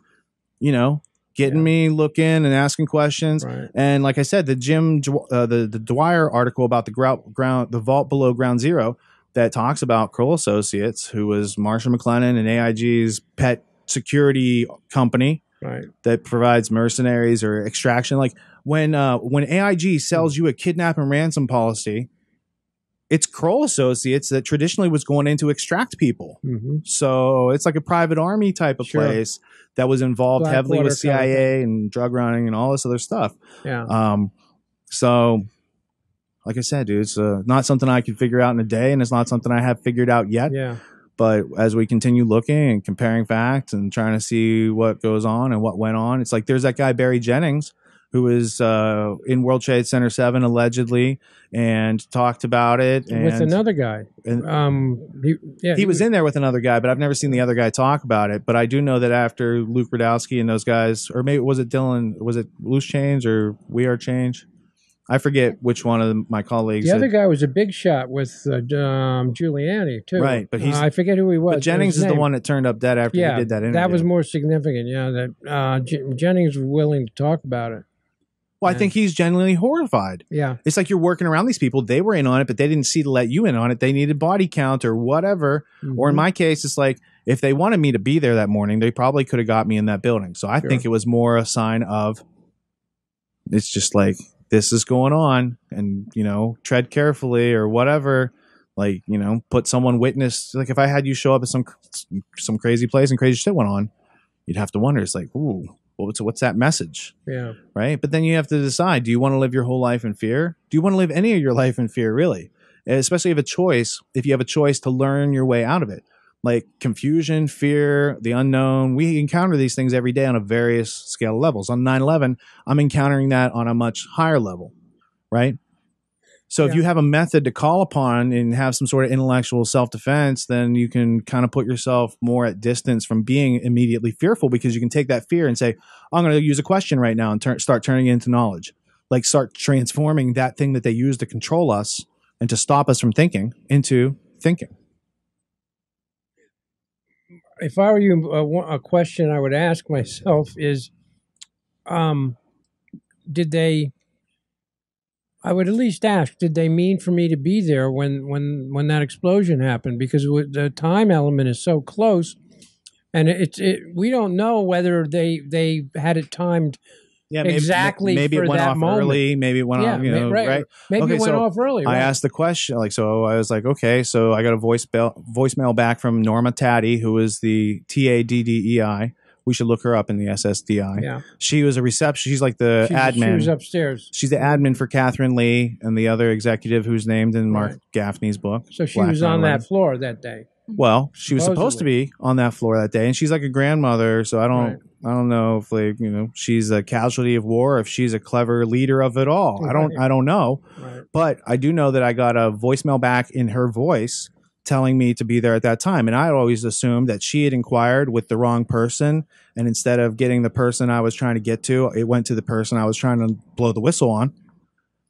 you know, getting yeah. me looking and asking questions. Right. And like I said, the Jim, uh, the, the Dwyer article about the ground, ground, the vault below ground zero, that talks about Kroll Associates, who was Marsh and McLennan and A I G's pet security company right. that provides mercenaries or extraction. Like when uh, when A I G sells you a kidnap and ransom policy, it's Kroll Associates that traditionally was going in to extract people. Mm-hmm. So it's like a private army type of sure. place that was involved Black heavily with C I A and drug running and all this other stuff. Yeah. Um, so... Like I said, dude, it's uh, not something I could figure out in a day, and it's not something I have figured out yet. Yeah. But as we continue looking and comparing facts and trying to see what goes on and what went on, it's like there's that guy Barry Jennings who is uh, in World Trade Center seven allegedly and talked about it. And, with another guy. And, um, he, yeah, he, he was in there with another guy, but I've never seen the other guy talk about it. But I do know that after Luke Radowski and those guys, or maybe was it Dylan, was it Loose Change or We Are Change? I forget which one of the, my colleagues. The other had, guy was a big shot with uh, um, Giuliani, too. Right, but he's uh, I forget who he was. But Jennings is name. the one that turned up dead after yeah, he did that interview. That was more significant, yeah. That uh, J Jennings was willing to talk about it. Well, and, I think he's genuinely horrified. Yeah, it's like you're working around these people. They were in on it, but they didn't see to let you in on it. They needed body count or whatever. Mm-hmm. Or in my case, it's like if they wanted me to be there that morning, they probably could have got me in that building. So I sure. think it was more a sign of. It's just like. This is going on and, you know, tread carefully or whatever, like, you know, put someone witness. Like if I had you show up at some, some crazy place and crazy shit went on, you'd have to wonder. It's like, ooh, what's, what's that message? Yeah. Right. But then you have to decide, do you want to live your whole life in fear? Do you want to live any of your life in fear? Really? And especially if a choice, if you have a choice to learn your way out of it, like confusion, fear, the unknown. We encounter these things every day on a various scale of levels. On nine eleven, I'm encountering that on a much higher level, right? So yeah. if you have a method to call upon and have some sort of intellectual self-defense, then you can kind of put yourself more at distance from being immediately fearful because you can take that fear and say, I'm going to use a question right now and turn, start turning it into knowledge. Like start transforming that thing that they use to control us and to stop us from thinking into thinking. If I were you, uh, a question I would ask myself is, um, did they, I would at least ask, did they mean for me to be there when, when, when that explosion happened? Because the time element is so close and it's, it, we don't know whether they, they had it timed yeah, maybe, exactly maybe for it went that off moment. Early, maybe it went yeah, off, you know, right. right? Maybe okay, it went so off early. Right? I asked the question, like, so I was like, okay, so I got a voice voicemail back from Norma Taddy, who is the T A D D E I. We should look her up in the S S D I. Yeah. She was a reception. She's like the she, admin. She was upstairs. She's the admin for Catherine Lee and the other executive who's named in Mark right. Gaffney's book. So she Black was on that floor that day. Well, she was Supposedly. supposed to be on that floor that day, and she's like a grandmother, so I don't, right. I don't know if like you know she's a casualty of war, if she's a clever leader of it all. Right. I don't, I don't know, right. but I do know that I got a voicemail back in her voice telling me to be there at that time, and I always assumed that she had inquired with the wrong person, and instead of getting the person I was trying to get to, it went to the person I was trying to blow the whistle on,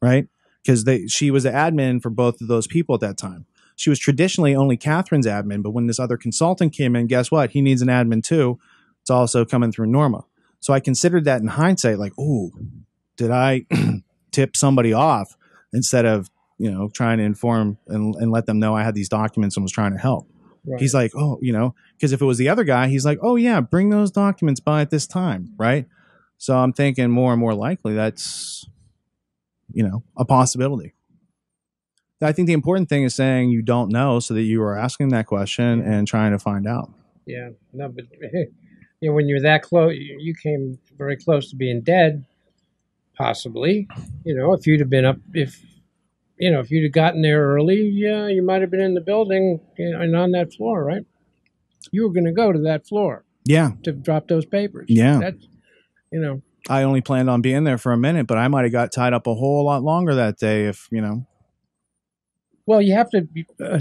right? Because they, she was the admin for both of those people at that time. She was traditionally only Catherine's admin, but when this other consultant came in, guess what? He needs an admin too. It's also coming through Norma. So I considered that in hindsight, like, ooh, did I tip somebody off instead of you know, trying to inform and, and let them know I had these documents and was trying to help. Right. He's like, oh, you know, because if it was the other guy, he's like, oh, yeah, bring those documents by at this time. Right. So I'm thinking more and more likely that's, you know, a possibility. I think the important thing is saying you don't know so that you are asking that question and trying to find out. Yeah. No, but you know, when you're that close, you came very close to being dead, possibly. You know, if you'd have been up, if, you know, if you'd have gotten there early, yeah, you might have been in the building and on that floor, right? You were going to go to that floor. Yeah. To drop those papers. Yeah. That's, you know. I only planned on being there for a minute, but I might have got tied up a whole lot longer that day if, you know. Well, you have to uh,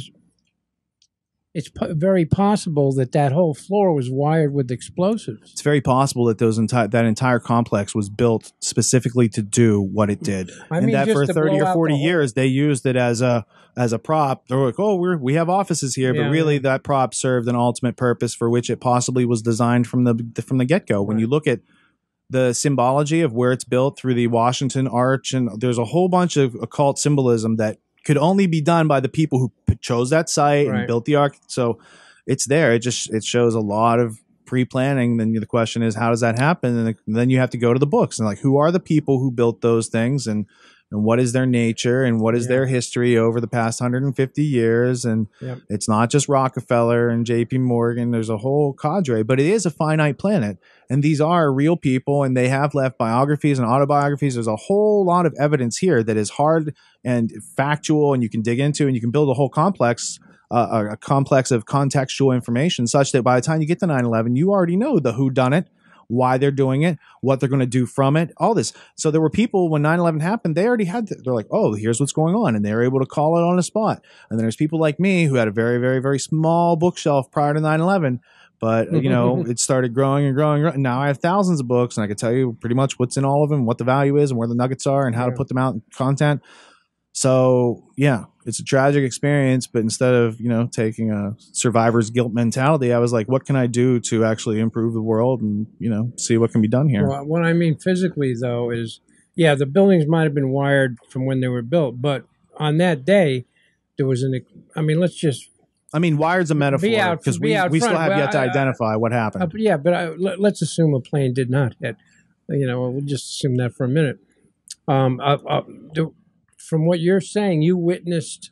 – it's po very possible that that whole floor was wired with explosives. It's very possible that those enti that entire complex was built specifically to do what it did. I and mean, that for thirty or forty the years, they used it as a as a prop. They were like, oh, we're, we have offices here. Yeah. But really that prop served an ultimate purpose for which it possibly was designed from the from the get-go. Right. When you look at the symbology of where it's built through the Washington Arch, and there's a whole bunch of occult symbolism that – could only be done by the people who chose that site right. and built the arc. So it's there. It just, it shows a lot of pre-planning. Then the question is, how does that happen? And then you have to go to the books and like, who are the people who built those things? And, and what is their nature and what is yeah. their history over the past one hundred fifty years? And yep. it's not just Rockefeller and J P Morgan. There's a whole cadre, but it is a finite planet. And these are real people, and they have left biographies and autobiographies. There's a whole lot of evidence here that is hard and factual, and you can dig into, and you can build a whole complex, uh, a complex of contextual information such that by the time you get to nine eleven, you already know the whodunit, why they're doing it, what they're going to do from it, all this. So there were people when nine eleven happened, they already had, they're like, oh, here's what's going on. And they were able to call it on the spot. And then there's people like me who had a very, very, very small bookshelf prior to nine eleven. But, you know, it started growing and growing. And now I have thousands of books, and I can tell you pretty much what's in all of them, what the value is and where the nuggets are and how yeah. to put them out in content. So, yeah, it's a tragic experience. But instead of, you know, taking a survivor's guilt mentality, I was like, what can I do to actually improve the world and, you know, see what can be done here? Well, what I mean physically, though, is, yeah, the buildings might have been wired from when they were built. But on that day, there was an – I mean, let's just – I mean, wired's a metaphor because be we, we still have well, yet to identify I, I, what happened. Uh, yeah, but I, let, let's assume a plane did not hit. You know, we'll just assume that for a minute. Um, I, I, do, from what you're saying, you witnessed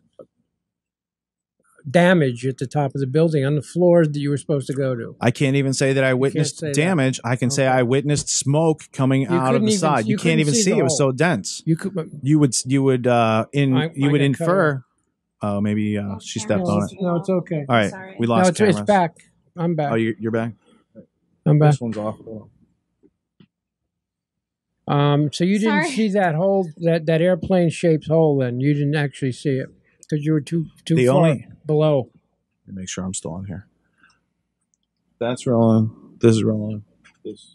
damage at the top of the building on the floor that you were supposed to go to. I can't even say that I witnessed damage. That. I can okay. say I witnessed smoke coming you out of the even, side. You, you can't even see. see. It was so dense. You could. You would. You would. Uh, in. I, you I would infer. Cover. Oh, maybe uh, she stepped no, on it. No, it's okay. All right, sorry. we lost no, it's, it's back. I'm back. Oh, you're, you're back? I'm back. This one's off. Um, so you sorry. didn't see that hole, that, that airplane-shaped hole then? You didn't actually see it because you were too, too the far only, below. Let me make sure I'm still on here. That's rolling. This is rolling. This.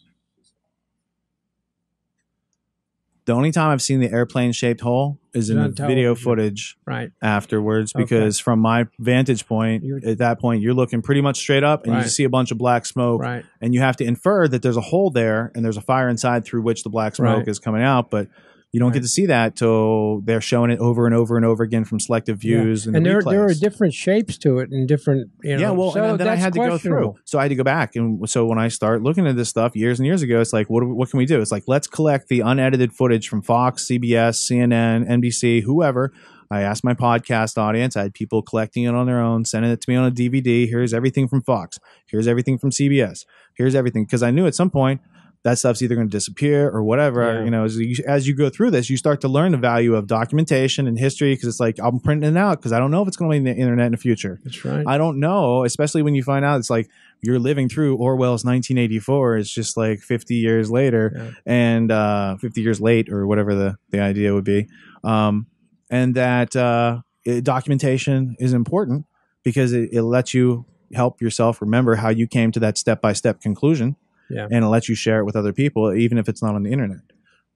The only time I've seen the airplane-shaped hole is in video footage right. afterwards because okay. from my vantage point, you're, at that point, you're looking pretty much straight up and right. you see a bunch of black smoke. Right. And you have to infer that there's a hole there and there's a fire inside through which the black smoke right. is coming out. But you don't right. get to see that till they're showing it over and over and over again from selective views. Yeah. And, and the there, are, there are different shapes to it and different, you know. Yeah, well, so and then I had to go through. So I had to go back. And so when I start looking at this stuff years and years ago, it's like, what, what can we do? It's like, let's collect the unedited footage from Fox, C B S, C N N, N B C, whoever. I asked my podcast audience. I had people collecting it on their own, sending it to me on a D V D. Here's everything from Fox. Here's everything from C B S. Here's everything. Because I knew at some point that stuff's either going to disappear or whatever. Yeah. You know, as you, as you go through this, you start to learn the value of documentation and history because it's like, I'm printing it out because I don't know if it's going to be in the internet in the future. That's right. I don't know, especially when you find out it's like you're living through Orwell's nineteen eighty-four. It's just like fifty years later yeah. and uh, fifty years late or whatever the, the idea would be. Um, and that uh, it, documentation is important because it, it lets you help yourself remember how you came to that step-by-step conclusion. Yeah. And it lets you share it with other people, even if it's not on the internet.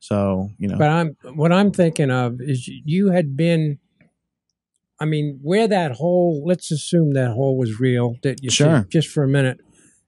So, you know. But I'm, what I'm thinking of is you had been, I mean, where that hole, let's assume that hole was real, that you sure. see, just for a minute.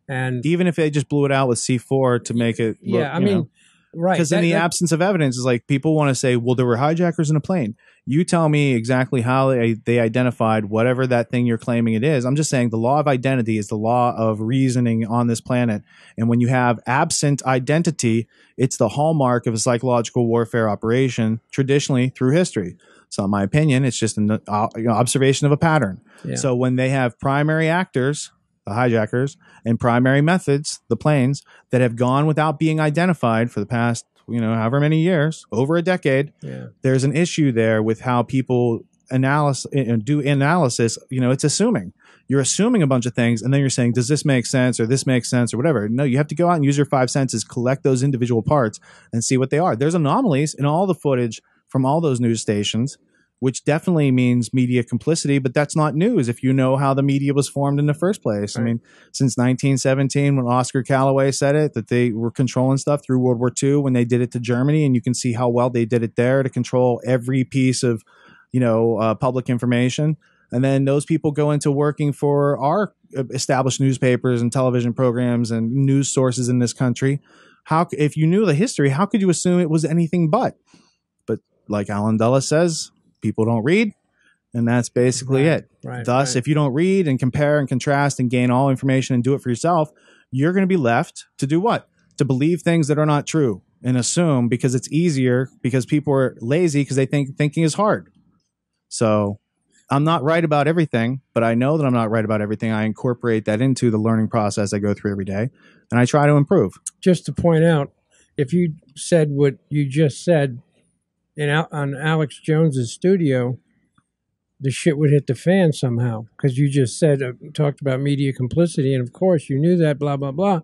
And even if they just blew it out with C four to make it look, yeah, I mean, know. Right. Because in the that, absence of evidence, is like people want to say, well, there were hijackers in a plane. You tell me exactly how they, they identified whatever that thing you're claiming it is. I'm just saying the law of identity is the law of reasoning on this planet. And when you have absent identity, it's the hallmark of a psychological warfare operation traditionally through history. It's not my opinion. It's just an uh, observation of a pattern. Yeah. So when they have primary actors, the hijackers, and primary methods, the planes, that have gone without being identified for the past, you know, however many years, over a decade, yeah. there's an issue there with how people analysis, do analysis. You know, it's assuming. You're assuming a bunch of things, and then you're saying, does this make sense, or this makes sense, or whatever. No, you have to go out and use your five senses, collect those individual parts, and see what they are. There's anomalies in all the footage from all those news stations, which definitely means media complicity, but that's not news if you know how the media was formed in the first place. Right. I mean, since nineteen seventeen, when Oscar Calloway said it, that they were controlling stuff through World War Two when they did it to Germany, and you can see how well they did it there to control every piece of, you know, uh, public information. And then those people go into working for our established newspapers and television programs and news sources in this country. How, if you knew the history, how could you assume it was anything but? But like Alan Dulles says, people don't read, and that's basically right, it. Right, Thus, right. if you don't read and compare and contrast and gain all information and do it for yourself, you're going to be left to do what? To believe things that are not true and assume because it's easier, because people are lazy because they think thinking is hard. So I'm not right about everything, but I know that I'm not right about everything. I incorporate that into the learning process I go through every day, and I try to improve. Just to point out, if you said what you just said, and out on Alex Jones's studio, the shit would hit the fan somehow, because you just said, uh, talked about media complicity, and of course you knew that, blah, blah, blah,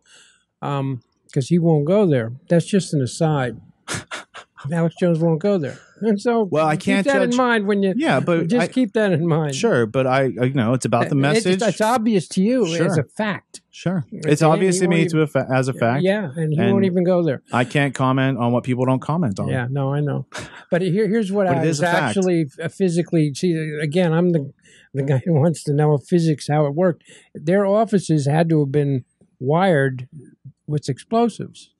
because um, he won't go there. That's just an aside. Alex Jones won't go there. And so well, I can't keep that judge. in mind when you, yeah, but just I, keep that in mind. Sure, but I, you know, it's about the message. It's, it's obvious to you sure. as a fact. Sure. It's, it's obvious to me to a fa as a fact. Yeah, and he and won't even go there. I can't comment on what people don't comment on. Yeah, no, I know. But here, here's what I was actually physically, see, again, I'm the, the guy who wants to know physics, how it worked. Their offices had to have been wired with explosives.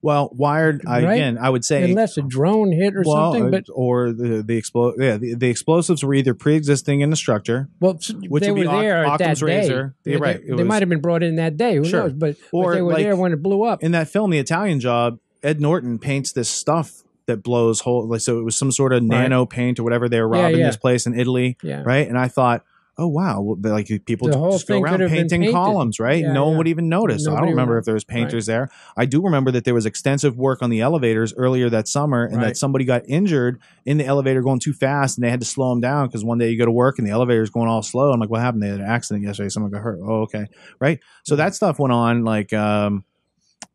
Well, wired right? again. I would say unless a drone hit or well, something, but or the the explo yeah the, the explosives were either pre-existing in the structure. Well, which they would were be there Oc that razor. day. They, right, they, they might have been brought in that day. Who sure. knows? But, or, but they were like, there when it blew up. In that film, The Italian Job, Ed Norton paints this stuff that blows whole. Like, so it was some sort of right. nano paint or whatever. They were robbing yeah, yeah. this place in Italy, yeah. right? And I thought, oh, wow. Well, like people just go around painting columns, right? Yeah, no yeah. one would even notice. So I don't remember would. if there was painters right. there. I do remember that there was extensive work on the elevators earlier that summer and right. that somebody got injured in the elevator going too fast and they had to slow them down because one day you go to work and the elevator's going all slow. I'm like, what happened? They had an accident yesterday. Someone got hurt. Oh, okay. Right? So that stuff went on like um,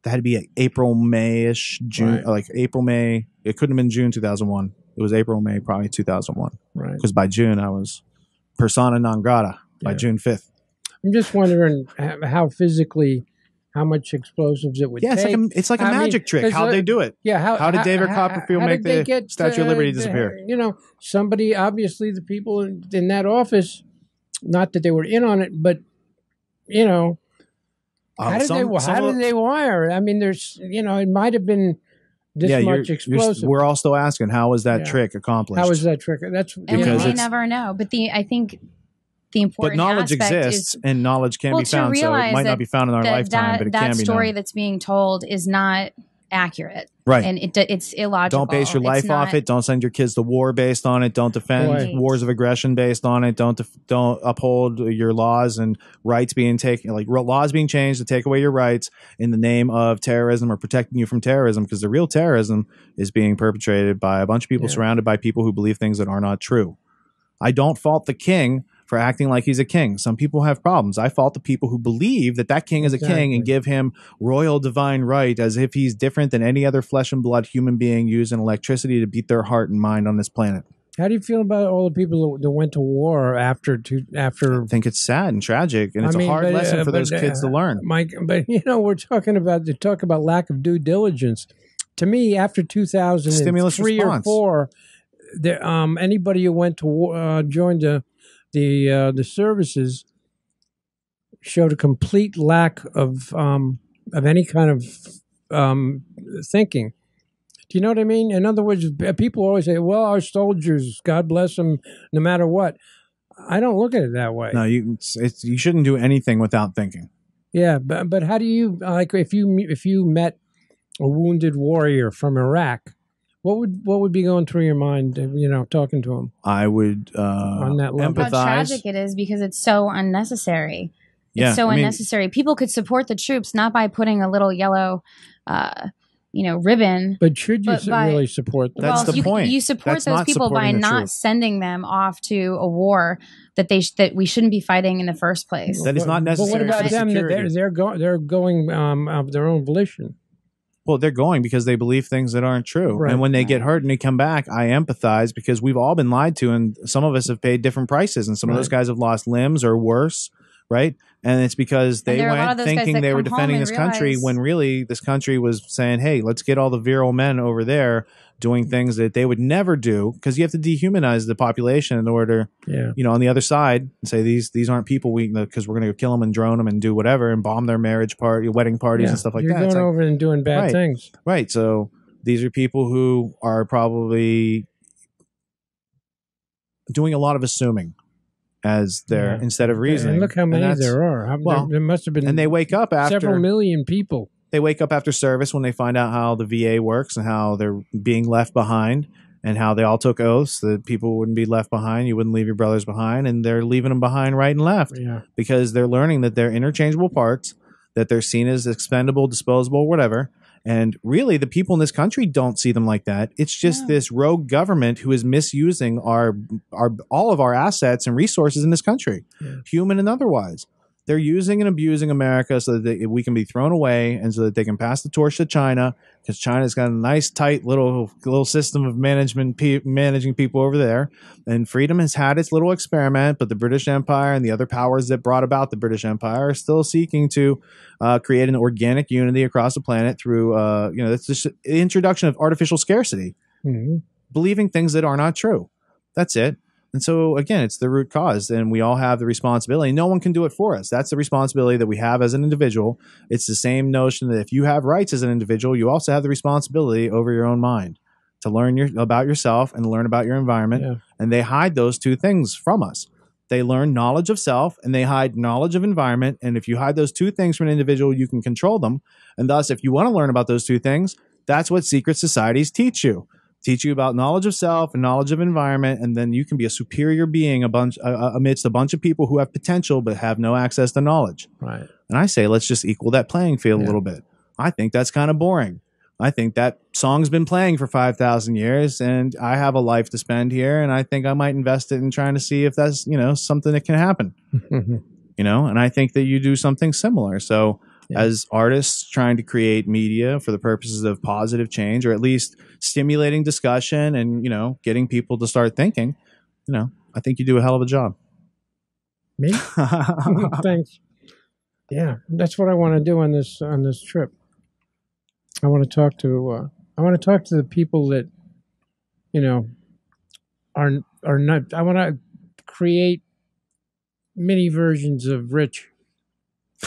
that had to be like April, May-ish, June, right. like April, May. It couldn't have been June two thousand one. It was April, May, probably two thousand one. Right. Because by June I was persona non grata by yeah. June fifth. I'm just wondering how physically, how much explosives it would yeah, take. Yeah, it's like a, it's like a magic mean, trick. How'd a, they do it? Yeah. How, how did David how, Copperfield how, how make the get, Statue uh, of Liberty disappear? You know, somebody, obviously the people in, in that office, not that they were in on it, but, you know, uh, how, did some, they, some how did they wire? I mean, there's, you know, it might have been This yeah, much you're, explosive. You're, we're all still asking, how was that yeah. trick accomplished? How was that trick? That's and because we may never know. But the I think the important but knowledge aspect exists, is, and knowledge can well, be found. So it might that, not be found in our that, lifetime, that, but it that can be. That story known. that's being told is not accurate, right? And it it's illogical. Don't base your life not, off it. Don't send your kids to war based on it. Don't defend right. wars of aggression based on it. Don't don't uphold your laws and rights being taken, like laws being changed to take away your rights in the name of terrorism or protecting you from terrorism, because the real terrorism is being perpetrated by a bunch of people yeah. surrounded by people who believe things that are not true. I don't fault the king for acting like he's a king. Some people have problems. I fault the people who believe that that king is a exactly. king and give him royal divine right as if he's different than any other flesh and blood human being using electricity to beat their heart and mind on this planet. How do you feel about all the people that went to war after? To, after? I think it's sad and tragic, and it's I mean, a hard but, lesson uh, for but, those uh, kids to learn. Mike, but you know, we're talking about the talk about lack of due diligence. To me, after two thousand three or four, there, um, anybody who went to war, uh, joined the The uh, the services showed a complete lack of um, of any kind of um, thinking. Do you know what I mean? In other words, people always say, well, our soldiers, God bless them, no matter what. I don't look at it that way. No, you it's, you shouldn't do anything without thinking. Yeah, but but how do you, like, if you if you met a wounded warrior from Iraq, what would what would be going through your mind? You know, talking to him. I would uh, on that level. Empathize. How tragic it is because it's so unnecessary. Yeah, it's so I unnecessary. Mean, people could support the troops not by putting a little yellow, uh, you know, ribbon. But should you but by, really support them? Well, that's the you, point. You support that's those people by not troop. sending them off to a war that they sh that we shouldn't be fighting in the first place. That is not necessary. But what about them? Security? They're they're going they're going um, of their own volition. Well, they're going because they believe things that aren't true. Right. And when they right. get hurt and they come back, I empathize because we've all been lied to, and some of us have paid different prices, and some right. of those guys have lost limbs or worse, right? And it's because they went thinking they were defending this realize... country when really this country was saying, hey, let's get all the virile men over there doing things that they would never do, because you have to dehumanize the population in order, yeah. you know, on the other side and say these these aren't people we because we're going to kill them and drone them and do whatever and bomb their marriage party, wedding parties yeah. and stuff like You're that. You're going like, over and doing bad right, things. Right. So these are people who are probably doing a lot of assuming as their yeah. instead of reasoning. And look how many there are. How, well, there, there must have been. And they wake up after several million people. They wake up after service when they find out how the V A works and how they're being left behind and how they all took oaths that people wouldn't be left behind. You wouldn't leave your brothers behind, and they're leaving them behind right and left yeah. because they're learning that they're interchangeable parts, that they're seen as expendable, disposable, whatever. And really, the people in this country don't see them like that. It's just yeah. this rogue government who is misusing our, our all of our assets and resources in this country, yeah. human and otherwise. They're using and abusing America so that they, we can be thrown away and so that they can pass the torch to China, because China's got a nice, tight little little system of management, pe managing people over there. And freedom has had its little experiment, but the British Empire and the other powers that brought about the British Empire are still seeking to uh, create an organic unity across the planet through, uh, you know, that's just the introduction of artificial scarcity, mm-hmm. believing things that are not true. That's it. And so, again, it's the root cause, and we all have the responsibility. No one can do it for us. That's the responsibility that we have as an individual. It's the same notion that if you have rights as an individual, you also have the responsibility over your own mind to learn your, about yourself and learn about your environment. Yeah. And they hide those two things from us. They learn knowledge of self, and they hide knowledge of environment. And if you hide those two things from an individual, you can control them. And thus, if you want to learn about those two things, that's what secret societies teach you. Teach you about knowledge of self and knowledge of environment, and then you can be a superior being a bunch, uh, amidst a bunch of people who have potential but have no access to knowledge. Right. And I say, let's just equal that playing field yeah. a little bit. I think that's kind of boring. I think that song's been playing for five thousand years, and I have a life to spend here, and I think I might invest it in trying to see if that's, you know, something that can happen. You know, and I think that you do something similar. So yeah. as artists trying to create media for the purposes of positive change, or at least stimulating discussion and, you know, getting people to start thinking, you know, I think you do a hell of a job. Me? Thanks. Yeah, that's what I want to do on this on this trip. I want to talk to uh, I want to talk to the people that, you know, are are not. I want to create mini versions of Rich.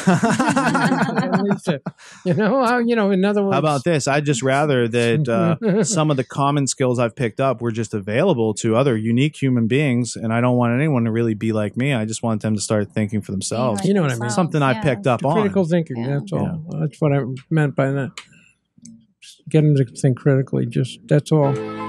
you know, you know. In other words, how about this? I'd just rather that uh, some of the common skills I've picked up were just available to other unique human beings, and I don't want anyone to really be like me. I just want them to start thinking for themselves. You know what I mean? Something yeah. I picked up on. Critical thinking. Yeah. That's all. Yeah. That's what I meant by that. Get them to think critically. Just that's all.